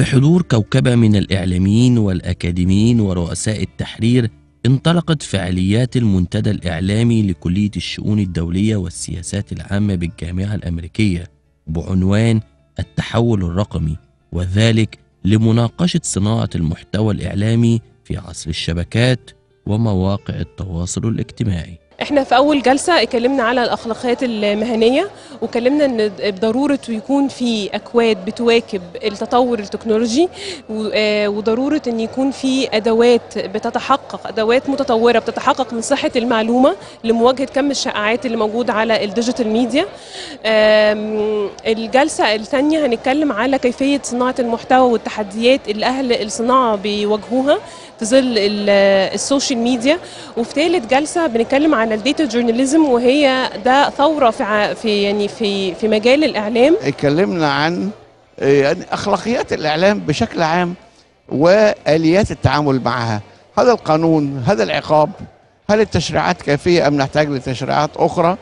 بحضور كوكبة من الإعلاميين والأكاديميين ورؤساء التحرير، انطلقت فعاليات المنتدى الإعلامي لكلية الشؤون الدولية والسياسات العامة بالجامعة الأمريكية بعنوان التحول الرقمي، وذلك لمناقشة صناعة المحتوى الإعلامي في عصر الشبكات ومواقع التواصل الاجتماعي. احنا في اول جلسه اتكلمنا على الاخلاقيات المهنيه، وكلمنا ان ضروره يكون في اكواد بتواكب التطور التكنولوجي، وضروره ان يكون في ادوات بتتحقق، ادوات متطوره بتتحقق من صحه المعلومه لمواجهه كم الشائعات اللي موجود على الديجيتال ميديا. الجلسه الثانيه هنتكلم على كيفيه صناعه المحتوى والتحديات اللي اهل الصناعه بيواجهوها في ظل السوشيال ميديا. وفي ثالث جلسه بنتكلم عن الديتا جورناليزم، وهي ده ثوره في مجال الاعلام. اتكلمنا عن اخلاقيات الاعلام بشكل عام واليات التعامل معها، هل القانون، هل العقاب، هل التشريعات كافيه ام نحتاج لتشريعات اخرى.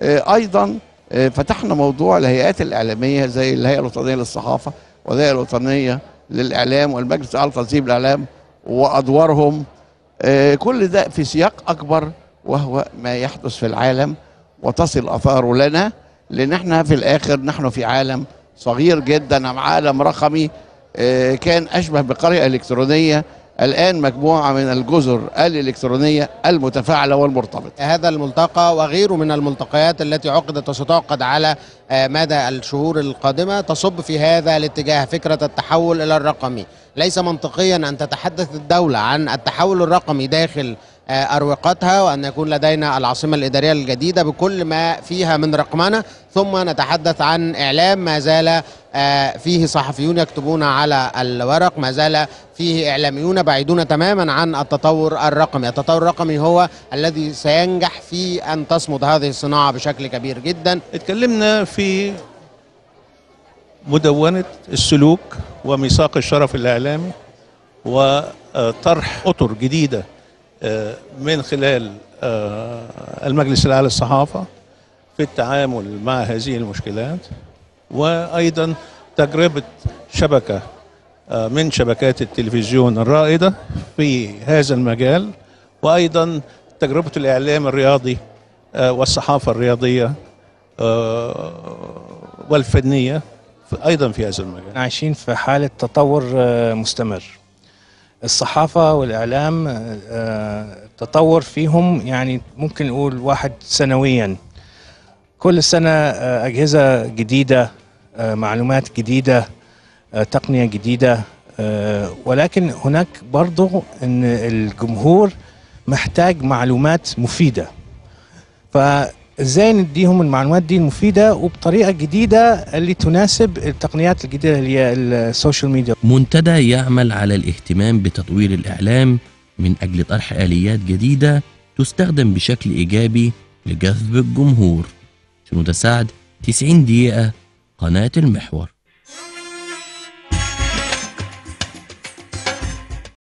ايضا فتحنا موضوع الهيئات الاعلاميه زي الهيئه الوطنيه للصحافه والهيئه الوطنيه للاعلام والمجلس الاعلى لتنظيم الاعلام وادوارهم. كل ده في سياق اكبر وهو ما يحدث في العالم وتصل آثاره لنا، لأن احنا في الآخر نحن في عالم صغير جدا، عالم رقمي كان أشبه بقرية إلكترونية، الآن مجموعة من الجزر الإلكترونية المتفاعلة والمرتبطة. هذا الملتقى وغيره من الملتقيات التي عقدت وستعقد على مدى الشهور القادمة تصب في هذا الاتجاه، فكرة التحول إلى الرقمي. ليس منطقيا أن تتحدث الدولة عن التحول الرقمي داخل أروقتها، وأن يكون لدينا العاصمة الإدارية الجديدة بكل ما فيها من رقمنة، ثم نتحدث عن إعلام ما زال فيه صحفيون يكتبون على الورق، ما زال فيه إعلاميون بعيدون تماما عن التطور الرقمي. التطور الرقمي هو الذي سينجح في أن تصمد هذه الصناعة بشكل كبير جدا. اتكلمنا في مدونة السلوك وميثاق الشرف الإعلامي وطرح أطر جديدة من خلال المجلس الأعلى للصحافة في التعامل مع هذه المشكلات، وأيضا تجربة شبكة من شبكات التلفزيون الرائدة في هذا المجال، وأيضا تجربة الإعلام الرياضي والصحافة الرياضية والفنية أيضا في هذا المجال. عايشين في حالة تطور مستمر، الصحافة والإعلام التطور فيهم يعني ممكن نقول واحد سنويا، كل سنة أجهزة جديدة، معلومات جديدة، تقنية جديدة، ولكن هناك برضو أن الجمهور محتاج معلومات مفيدة، فإزاي نديهم المعلومات دي المفيدة وبطريقة جديدة اللي تناسب التقنيات الجديدة اللي هي السوشيال ميديا. منتدى يعمل على الاهتمام بتطوير الإعلام من أجل طرح آليات جديدة تستخدم بشكل إيجابي لجذب الجمهور. شنودة سعد، 90 دقيقة، قناة المحور.